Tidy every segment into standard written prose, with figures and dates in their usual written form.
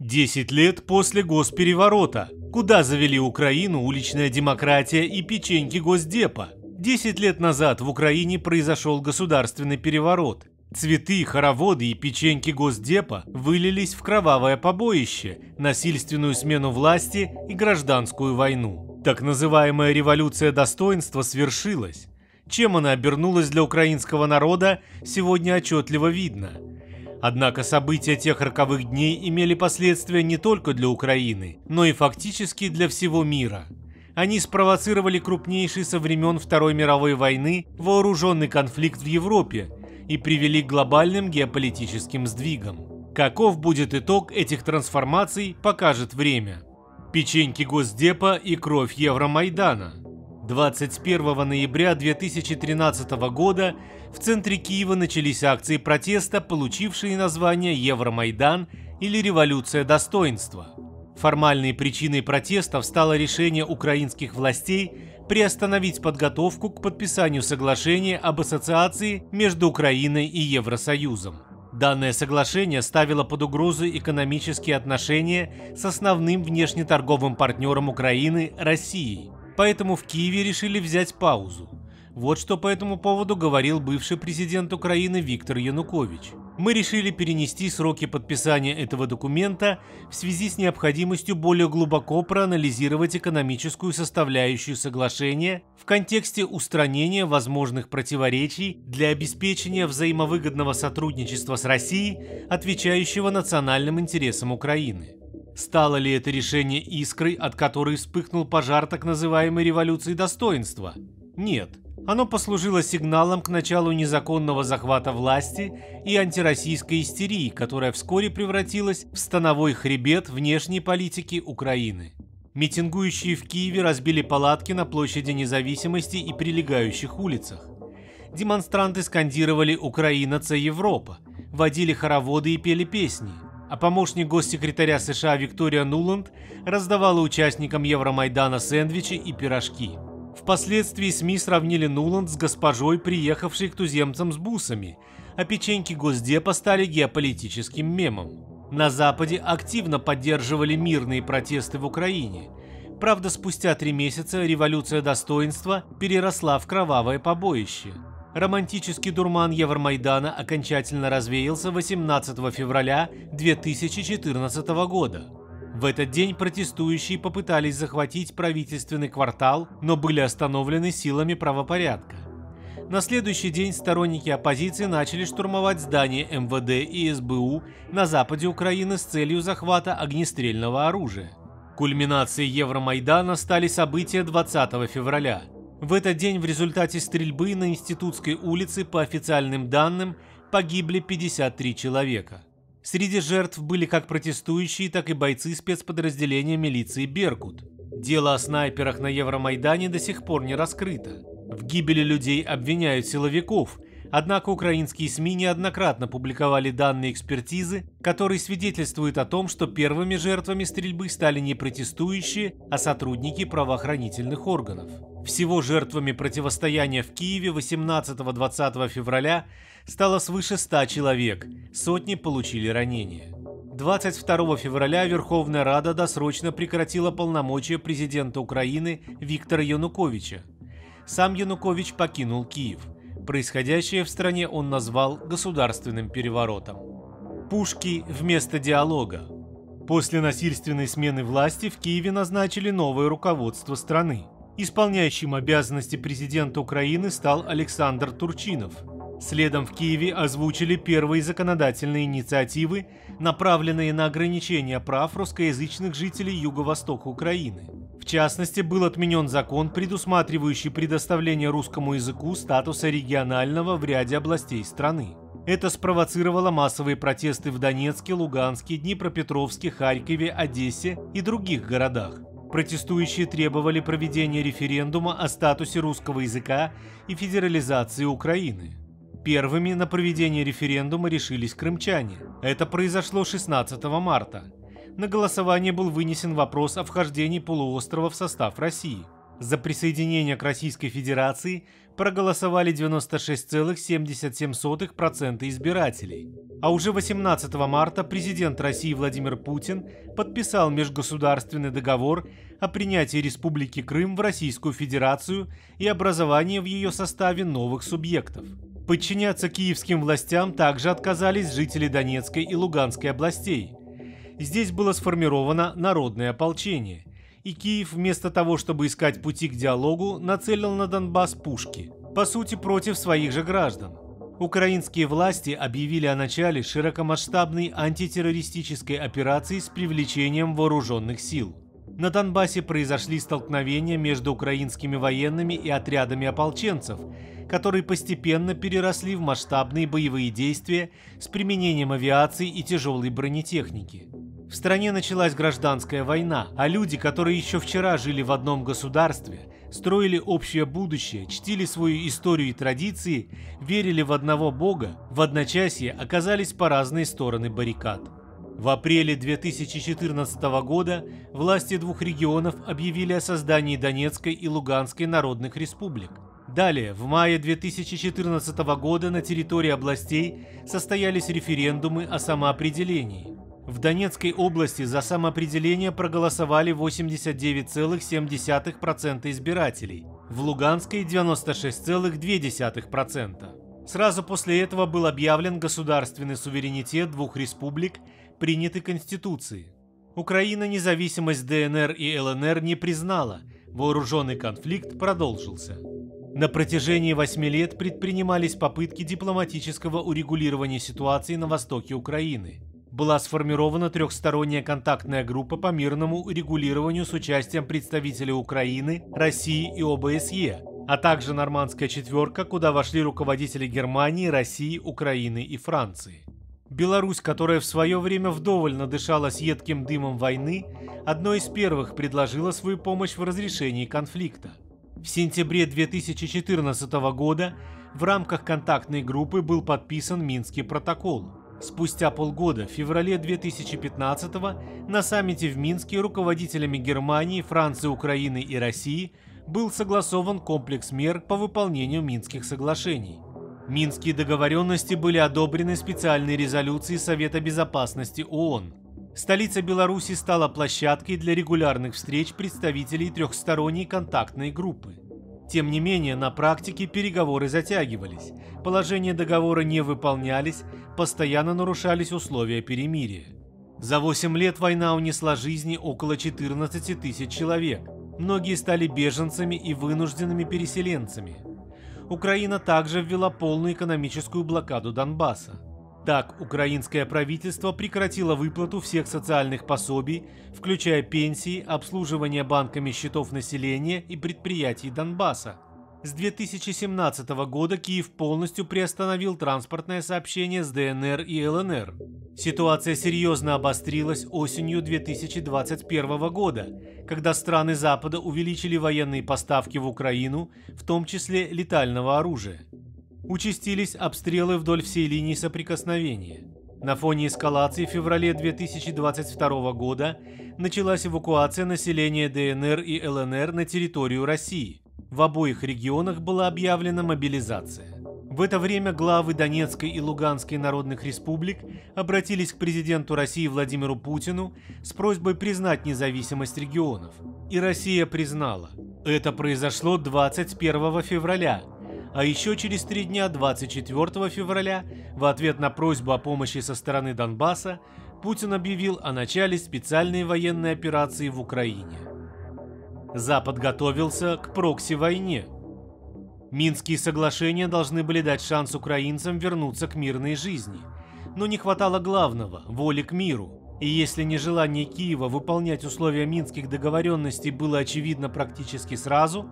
10 лет после госпереворота. Куда завели Украину уличная демократия и печеньки Госдепа? 10 лет назад в Украине произошел государственный переворот. Цветы, хороводы и печеньки Госдепа вылились в кровавое побоище, насильственную смену власти и гражданскую войну. Так называемая революция достоинства свершилась. Чем она обернулась для украинского народа, сегодня отчетливо видно. Однако события тех роковых дней имели последствия не только для Украины, но и фактически для всего мира. Они спровоцировали крупнейший со времен Второй мировой войны вооруженный конфликт в Европе и привели к глобальным геополитическим сдвигам. Каков будет итог этих трансформаций, покажет время. Печеньки Госдепа и кровь Евромайдана. 21 ноября 2013 года в центре Киева начались акции протеста, получившие название «Евромайдан» или «Революция достоинства». Формальной причиной протестов стало решение украинских властей приостановить подготовку к подписанию соглашения об ассоциации между Украиной и Евросоюзом. Данное соглашение ставило под угрозу экономические отношения с основным внешнеторговым партнером Украины – Россией. Поэтому в Киеве решили взять паузу. Вот что по этому поводу говорил бывший президент Украины Виктор Янукович. «Мы решили перенести сроки подписания этого документа в связи с необходимостью более глубоко проанализировать экономическую составляющую соглашения в контексте устранения возможных противоречий для обеспечения взаимовыгодного сотрудничества с Россией, отвечающего национальным интересам Украины». Стало ли это решение искрой, от которой вспыхнул пожар так называемой революции достоинства? Нет. Оно послужило сигналом к началу незаконного захвата власти и антироссийской истерии, которая вскоре превратилась в становой хребет внешней политики Украины. Митингующие в Киеве разбили палатки на площади Независимости и прилегающих улицах. Демонстранты скандировали «Украина – це Европа», водили хороводы и пели песни. А помощник госсекретаря США Виктория Нуланд раздавала участникам Евромайдана сэндвичи и пирожки. Впоследствии СМИ сравнили Нуланд с госпожой, приехавшей к туземцам с бусами, а печеньки Госдепа стали геополитическим мемом. На Западе активно поддерживали мирные протесты в Украине. Правда, спустя 3 месяца революция достоинства переросла в кровавое побоище. Романтический дурман Евромайдана окончательно развеялся 18 февраля 2014 года. В этот день протестующие попытались захватить правительственный квартал, но были остановлены силами правопорядка. На следующий день сторонники оппозиции начали штурмовать здания МВД и СБУ на западе Украины с целью захвата огнестрельного оружия. Кульминацией Евромайдана стали события 20 февраля. В этот день в результате стрельбы на Институтской улице, по официальным данным, погибли 53 человека. Среди жертв были как протестующие, так и бойцы спецподразделения милиции «Беркут». Дело о снайперах на Евромайдане до сих пор не раскрыто. В гибели людей обвиняют силовиков, однако украинские СМИ неоднократно публиковали данные экспертизы, которые свидетельствуют о том, что первыми жертвами стрельбы стали не протестующие, а сотрудники правоохранительных органов. Всего жертвами противостояния в Киеве 18-20 февраля стало свыше 100 человек, сотни получили ранения. 22 февраля Верховная Рада досрочно прекратила полномочия президента Украины Виктора Януковича. Сам Янукович покинул Киев. Происходящее в стране он назвал государственным переворотом. Пушки вместо диалога. После насильственной смены власти в Киеве назначили новое руководство страны. Исполняющим обязанности президента Украины стал Александр Турчинов. Следом в Киеве озвучили первые законодательные инициативы, направленные на ограничение прав русскоязычных жителей юго-востока Украины. В частности, был отменен закон, предусматривающий предоставление русскому языку статуса регионального в ряде областей страны. Это спровоцировало массовые протесты в Донецке, Луганске, Днепропетровске, Харькове, Одессе и других городах. Протестующие требовали проведения референдума о статусе русского языка и федерализации Украины. Первыми на проведение референдума решились крымчане. Это произошло 16 марта. На голосование был вынесен вопрос о вхождении полуострова в состав России. За присоединение к Российской Федерации проголосовали 96,77% избирателей. А уже 18 марта президент России Владимир Путин подписал межгосударственный договор о принятии Республики Крым в Российскую Федерацию и образовании в ее составе новых субъектов. Подчиняться киевским властям также отказались жители Донецкой и Луганской областей. Здесь было сформировано народное ополчение. И Киев вместо того, чтобы искать пути к диалогу, нацелил на Донбасс пушки, по сути против своих же граждан. Украинские власти объявили о начале широкомасштабной антитеррористической операции с привлечением вооруженных сил. На Донбассе произошли столкновения между украинскими военными и отрядами ополченцев, которые постепенно переросли в масштабные боевые действия с применением авиации и тяжелой бронетехники. В стране началась гражданская война, а люди, которые еще вчера жили в одном государстве, строили общее будущее, чтили свою историю и традиции, верили в одного Бога, в одночасье оказались по разные стороны баррикад. В апреле 2014 года власти двух регионов объявили о создании Донецкой и Луганской народных республик. Далее, в мае 2014 года на территории областей состоялись референдумы о самоопределении. В Донецкой области за самоопределение проголосовали 89,7% избирателей, в Луганской – 96,2%. Сразу после этого был объявлен государственный суверенитет двух республик, принятый Конституцией. Украина независимость ДНР и ЛНР не признала, вооруженный конфликт продолжился. На протяжении 8 лет предпринимались попытки дипломатического урегулирования ситуации на востоке Украины. Была сформирована трехсторонняя контактная группа по мирному регулированию с участием представителей Украины, России и ОБСЕ, а также нормандская четверка, куда вошли руководители Германии, России, Украины и Франции. Беларусь, которая в свое время вдоволь надышала с едким дымом войны, одной из первых предложила свою помощь в разрешении конфликта. В сентябре 2014 года в рамках контактной группы был подписан Минский протокол. Спустя полгода, в феврале 2015-го, на саммите в Минске руководителями Германии, Франции, Украины и России был согласован комплекс мер по выполнению Минских соглашений. Минские договоренности были одобрены специальной резолюцией Совета безопасности ООН. Столица Беларуси стала площадкой для регулярных встреч представителей трехсторонней контактной группы. Тем не менее, на практике переговоры затягивались, положения договора не выполнялись, постоянно нарушались условия перемирия. За 8 лет война унесла жизни около 14 тысяч человек. Многие стали беженцами и вынужденными переселенцами. Украина также ввела полную экономическую блокаду Донбасса. Так, украинское правительство прекратило выплату всех социальных пособий, включая пенсии, обслуживание банками счетов населения и предприятий Донбасса. С 2017 года Киев полностью приостановил транспортное сообщение с ДНР и ЛНР. Ситуация серьезно обострилась осенью 2021 года, когда страны Запада увеличили военные поставки в Украину, в том числе летального оружия. Участились обстрелы вдоль всей линии соприкосновения. На фоне эскалации в феврале 2022 года началась эвакуация населения ДНР и ЛНР на территорию России. В обоих регионах была объявлена мобилизация. В это время главы Донецкой и Луганской народных республик обратились к президенту России Владимиру Путину с просьбой признать независимость регионов. И Россия признала. Это произошло 21 февраля. А еще через 3 дня, 24 февраля, в ответ на просьбу о помощи со стороны Донбасса, Путин объявил о начале специальной военной операции в Украине. Запад готовился к прокси-войне. Минские соглашения должны были дать шанс украинцам вернуться к мирной жизни. Но не хватало главного – воли к миру. И если нежелание Киева выполнять условия минских договоренностей было очевидно практически сразу,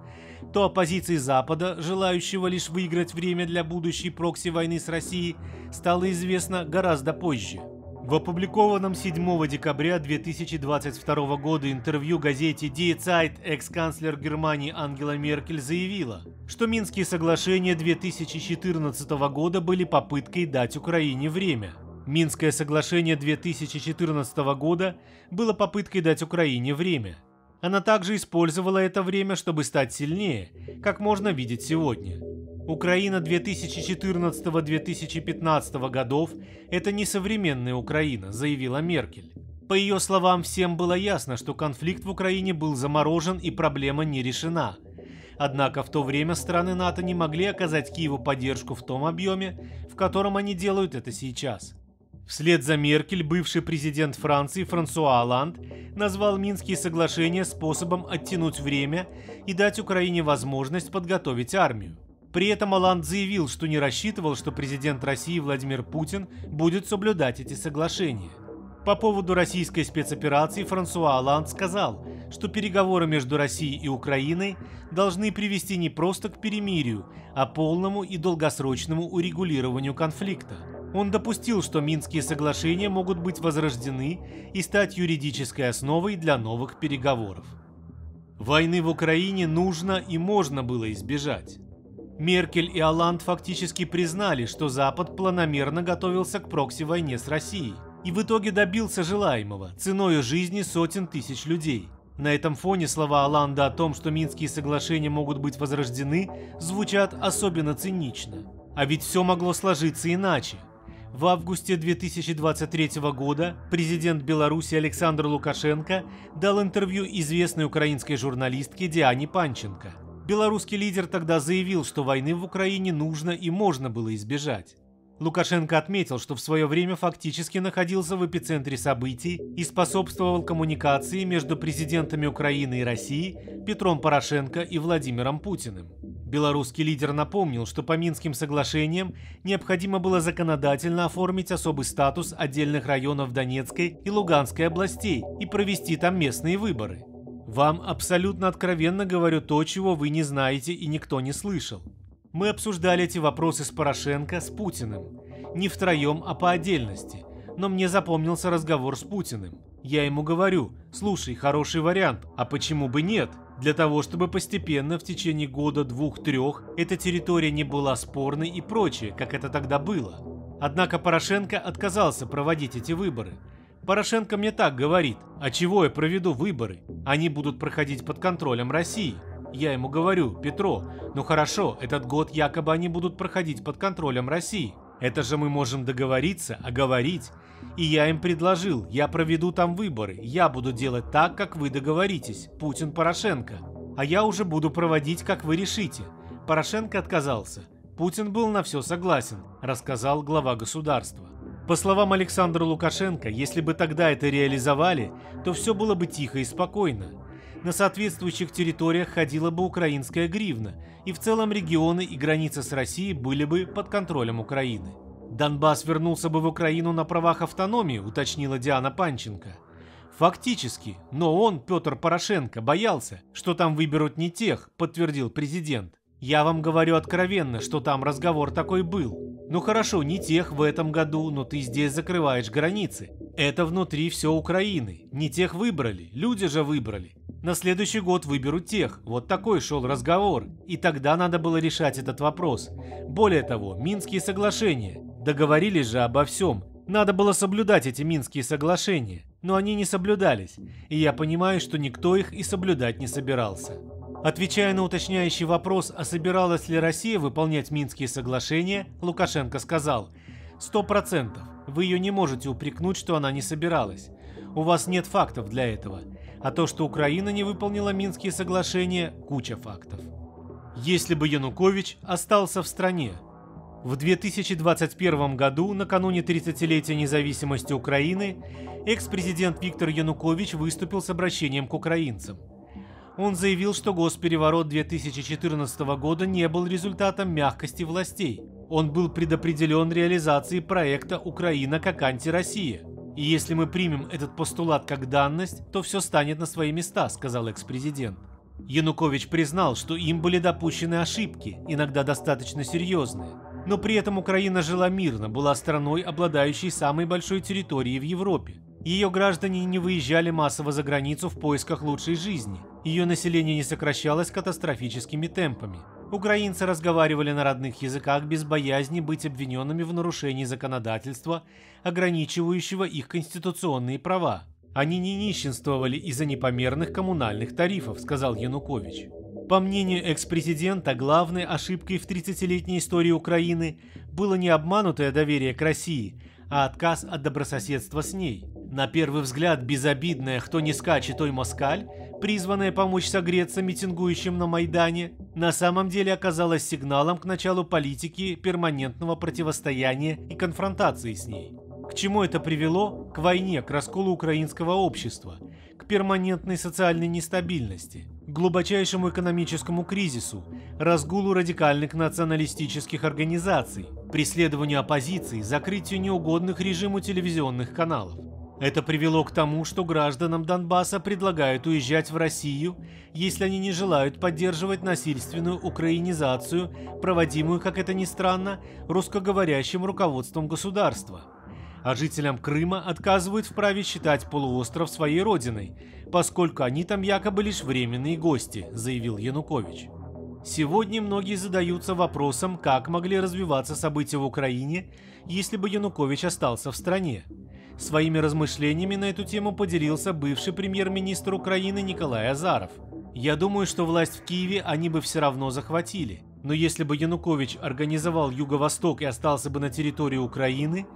то оппозиции Запада, желающего лишь выиграть время для будущей прокси-войны с Россией, стало известно гораздо позже. В опубликованном 7 декабря 2022 года интервью газете Die Zeit экс-канцлер Германии Ангела Меркель заявила, что Минские соглашения 2014 года были попыткой дать Украине время. Минское соглашение 2014 года было попыткой дать Украине время. Она также использовала это время, чтобы стать сильнее, как можно видеть сегодня. Украина 2014-2015 годов – это не современная Украина, заявила Меркель. По ее словам, всем было ясно, что конфликт в Украине был заморожен и проблема не решена. Однако в то время страны НАТО не могли оказать Киеву поддержку в том объеме, в котором они делают это сейчас. Вслед за Меркель бывший президент Франции Франсуа Оланд назвал Минские соглашения способом оттянуть время и дать Украине возможность подготовить армию. При этом Оланд заявил, что не рассчитывал, что президент России Владимир Путин будет соблюдать эти соглашения. По поводу российской спецоперации Франсуа Оланд сказал, что переговоры между Россией и Украиной должны привести не просто к перемирию, а полному и долгосрочному урегулированию конфликта. Он допустил, что Минские соглашения могут быть возрождены и стать юридической основой для новых переговоров. Войны в Украине нужно и можно было избежать. Меркель и Оланд фактически признали, что Запад планомерно готовился к прокси-войне с Россией. И в итоге добился желаемого, ценой жизни сотен тысяч людей. На этом фоне слова Оланда о том, что Минские соглашения могут быть возрождены, звучат особенно цинично. А ведь все могло сложиться иначе. В августе 2023 года президент Беларуси Александр Лукашенко дал интервью известной украинской журналистке Диане Панченко. Белорусский лидер тогда заявил, что войны в Украине нужно и можно было избежать. Лукашенко отметил, что в свое время фактически находился в эпицентре событий и способствовал коммуникации между президентами Украины и России Петром Порошенко и Владимиром Путиным. Белорусский лидер напомнил, что по Минским соглашениям необходимо было законодательно оформить особый статус отдельных районов Донецкой и Луганской областей и провести там местные выборы. «Вам абсолютно откровенно говорю то, чего вы не знаете и никто не слышал. Мы обсуждали эти вопросы с Порошенко, с Путиным. Не втроем, а по отдельности. Но мне запомнился разговор с Путиным. Я ему говорю, слушай, хороший вариант, а почему бы нет? Для того, чтобы постепенно в течение года, двух-трех эта территория не была спорной и прочее, как это тогда было. Однако Порошенко отказался проводить эти выборы. Порошенко мне так говорит, а чего я проведу выборы? Они будут проходить под контролем России. Я ему говорю, Петро, ну хорошо, этот год якобы они будут проходить под контролем России. Это же мы можем договориться, оговорить. И я им предложил, я проведу там выборы, я буду делать так, как вы договоритесь, Путин-Порошенко. А я уже буду проводить, как вы решите. Порошенко отказался. Путин был на все согласен», – рассказал глава государства. По словам Александра Лукашенко, если бы тогда это реализовали, то все было бы тихо и спокойно. На соответствующих территориях ходила бы украинская гривна, и в целом регионы и границы с Россией были бы под контролем Украины. «Донбасс вернулся бы в Украину на правах автономии», уточнила Диана Панченко. «Фактически, но он, Петр Порошенко, боялся, что там выберут не тех», подтвердил президент. «Я вам говорю откровенно, что там разговор такой был. Ну хорошо, не тех в этом году, но ты здесь закрываешь границы. Это внутри все Украины. Не тех выбрали, люди же выбрали. На следующий год выберут тех. Вот такой шел разговор. И тогда надо было решать этот вопрос. Более того, Минские соглашения. Договорились же обо всем. Надо было соблюдать эти Минские соглашения. Но они не соблюдались. И я понимаю, что никто их и соблюдать не собирался». Отвечая на уточняющий вопрос, а собиралась ли Россия выполнять Минские соглашения, Лукашенко сказал: «100%. Вы ее не можете упрекнуть, что она не собиралась. У вас нет фактов для этого. А то, что Украина не выполнила Минские соглашения, куча фактов». Если бы Янукович остался в стране. В 2021 году, накануне 30-летия независимости Украины, экс-президент Виктор Янукович выступил с обращением к украинцам. Он заявил, что госпереворот 2014 года не был результатом мягкости властей. Он был предопределен реализацией проекта «Украина как антироссия». «И если мы примем этот постулат как данность, то все станет на свои места», – сказал экс-президент. Янукович признал, что им были допущены ошибки, иногда достаточно серьезные. Но при этом Украина жила мирно, была страной, обладающей самой большой территорией в Европе. Ее граждане не выезжали массово за границу в поисках лучшей жизни. Ее население не сокращалось катастрофическими темпами. Украинцы разговаривали на родных языках без боязни быть обвиненными в нарушении законодательства, ограничивающего их конституционные права. Они не нищенствовали из-за непомерных коммунальных тарифов, сказал Янукович. По мнению экс-президента, главной ошибкой в 30-летней истории Украины было не обманутое доверие к России, а отказ от добрососедства с ней. На первый взгляд безобидное «кто не скачет, той москаль», призванное помочь согреться митингующим на Майдане, на самом деле оказалось сигналом к началу политики перманентного противостояния и конфронтации с ней. К чему это привело? К войне, к расколу украинского общества, к перманентной социальной нестабильности, к глубочайшему экономическому кризису, разгулу радикальных националистических организаций, преследованию оппозиции, закрытию неугодных режиму телевизионных каналов. Это привело к тому, что гражданам Донбасса предлагают уезжать в Россию, если они не желают поддерживать насильственную украинизацию, проводимую, как это ни странно, русскоговорящим руководством государства. А жителям Крыма отказывают в праве считать полуостров своей родиной, поскольку они там якобы лишь временные гости, заявил Янукович. Сегодня многие задаются вопросом, как могли развиваться события в Украине, если бы Янукович остался в стране. Своими размышлениями на эту тему поделился бывший премьер-министр Украины Николай Азаров. «Я думаю, что власть в Киеве они бы все равно захватили. Но если бы Янукович организовал Юго-Восток и остался бы на территории Украины,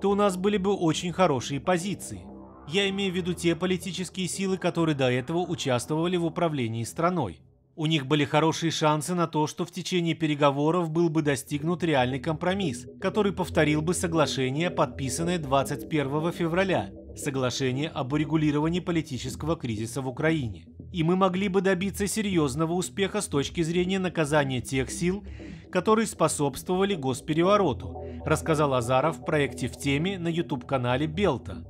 то у нас были бы очень хорошие позиции. Я имею в виду те политические силы, которые до этого участвовали в управлении страной. У них были хорошие шансы на то, что в течение переговоров был бы достигнут реальный компромисс, который повторил бы соглашение, подписанное 21 февраля, соглашение об урегулировании политического кризиса в Украине. И мы могли бы добиться серьезного успеха с точки зрения наказания тех сил, которые способствовали госперевороту», рассказал Азаров в проекте «В теме» на YouTube-канале «БелТА».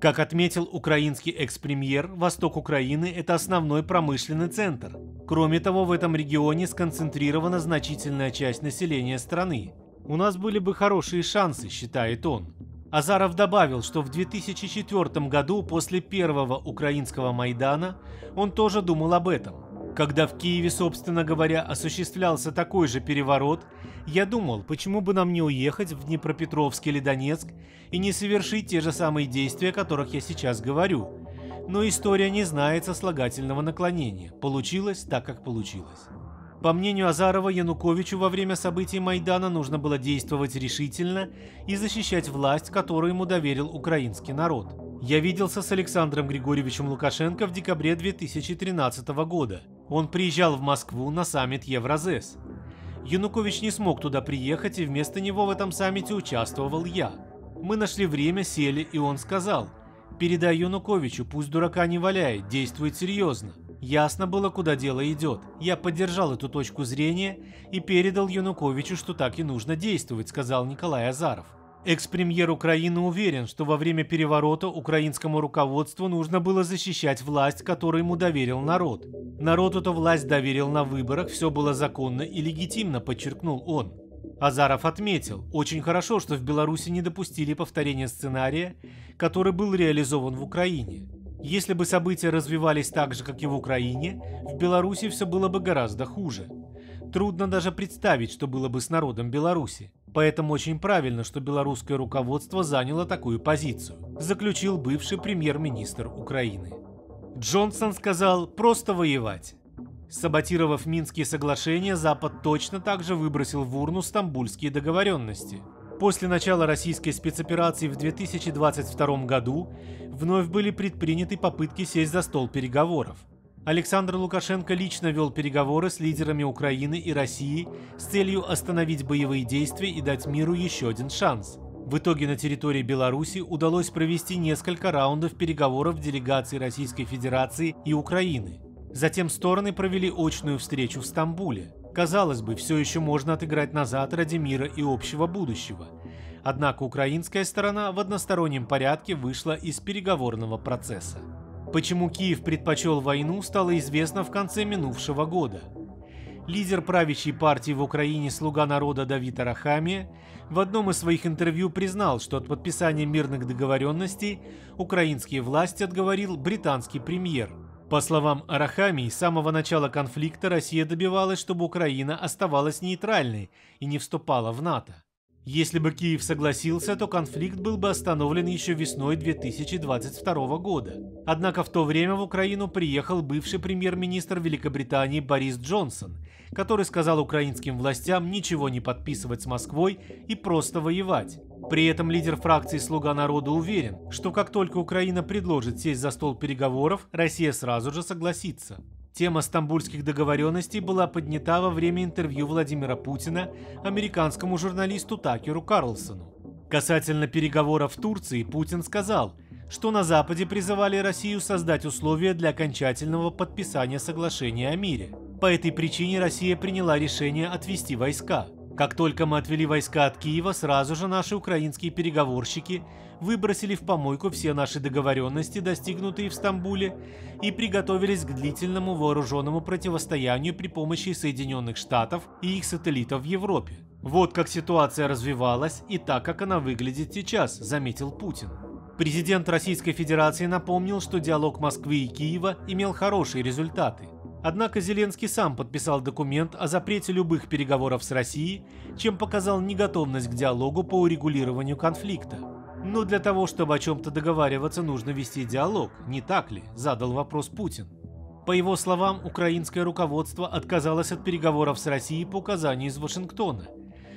Как отметил украинский экс-премьер, восток Украины – это основной промышленный центр. Кроме того, в этом регионе сконцентрирована значительная часть населения страны. У нас были бы хорошие шансы, считает он. Азаров добавил, что в 2004 году, после первого украинского Майдана, он тоже думал об этом. Когда в Киеве, собственно говоря, осуществлялся такой же переворот, я думал, почему бы нам не уехать в Днепропетровск или Донецк и не совершить те же самые действия, о которых я сейчас говорю. Но история не знает сослагательного наклонения. Получилось так, как получилось. По мнению Азарова, Януковичу во время событий Майдана нужно было действовать решительно и защищать власть, которую ему доверил украинский народ. «Я виделся с Александром Григорьевичем Лукашенко в декабре 2013 года. Он приезжал в Москву на саммит Евразэс. Янукович не смог туда приехать, и вместо него в этом саммите участвовал я. Мы нашли время, сели, и он сказал: передай Януковичу, пусть дурака не валяет, действует серьезно. Ясно было, куда дело идет. Я поддержал эту точку зрения и передал Януковичу, что так и нужно действовать», — сказал Николай Азаров. Экс-премьер Украины уверен, что во время переворота украинскому руководству нужно было защищать власть, которой ему доверил народ. Народ эту власть доверил на выборах, все было законно и легитимно, подчеркнул он. Азаров отметил, очень хорошо, что в Беларуси не допустили повторения сценария, который был реализован в Украине. Если бы события развивались так же, как и в Украине, в Беларуси все было бы гораздо хуже. Трудно даже представить, что было бы с народом Беларуси. Поэтому очень правильно, что белорусское руководство заняло такую позицию, заключил бывший премьер-министр Украины. Джонсон сказал: «Просто воевать». Саботировав Минские соглашения, Запад точно так же выбросил в урну стамбульские договоренности. После начала российской спецоперации в 2022 году вновь были предприняты попытки сесть за стол переговоров. Александр Лукашенко лично вел переговоры с лидерами Украины и России с целью остановить боевые действия и дать миру еще один шанс. В итоге на территории Беларуси удалось провести несколько раундов переговоров делегаций Российской Федерации и Украины. Затем стороны провели очную встречу в Стамбуле. Казалось бы, все еще можно отыграть назад ради мира и общего будущего. Однако украинская сторона в одностороннем порядке вышла из переговорного процесса. Почему Киев предпочел войну, стало известно в конце минувшего года. Лидер правящей партии в Украине «Слуга народа» Давид Арахамия в одном из своих интервью признал, что от подписания мирных договоренностей украинские власти отговорил британский премьер. По словам Арахамии, с самого начала конфликта Россия добивалась, чтобы Украина оставалась нейтральной и не вступала в НАТО. Если бы Киев согласился, то конфликт был бы остановлен еще весной 2022 года. Однако в то время в Украину приехал бывший премьер-министр Великобритании Борис Джонсон, который сказал украинским властям ничего не подписывать с Москвой и просто воевать. При этом лидер фракции «Слуга народа» уверен, что как только Украина предложит сесть за стол переговоров, Россия сразу же согласится. Тема стамбульских договоренностей была поднята во время интервью Владимира Путина американскому журналисту Такеру Карлсону. Касательно переговоров в Турции, Путин сказал, что на Западе призывали Россию создать условия для окончательного подписания соглашения о мире. По этой причине Россия приняла решение отвести войска. Как только мы отвели войска от Киева, сразу же наши украинские переговорщики выбросили в помойку все наши договоренности, достигнутые в Стамбуле, и приготовились к длительному вооруженному противостоянию при помощи Соединенных Штатов и их сателлитов в Европе. Вот как ситуация развивалась и так, как она выглядит сейчас, заметил Путин. Президент Российской Федерации напомнил, что диалог Москвы и Киева имел хорошие результаты. Однако Зеленский сам подписал документ о запрете любых переговоров с Россией, чем показал неготовность к диалогу по урегулированию конфликта. Но для того, чтобы о чем-то договариваться, нужно вести диалог, не так ли? Задал вопрос Путин. По его словам, украинское руководство отказалось от переговоров с Россией по указанию из Вашингтона,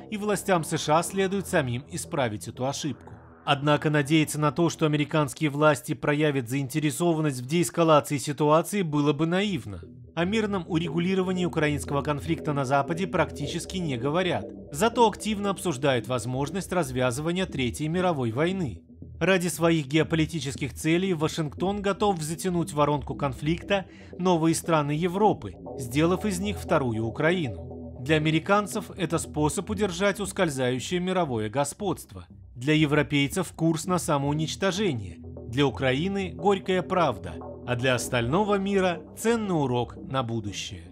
и властям США следует самим исправить эту ошибку. Однако надеяться на то, что американские власти проявят заинтересованность в деэскалации ситуации, было бы наивно. О мирном урегулировании украинского конфликта на Западе практически не говорят, зато активно обсуждают возможность развязывания Третьей мировой войны. Ради своих геополитических целей Вашингтон готов затянуть в воронку конфликта новые страны Европы, сделав из них вторую Украину. Для американцев это способ удержать ускользающее мировое господство. Для европейцев курс на самоуничтожение, для Украины горькая правда, а для остального мира ценный урок на будущее.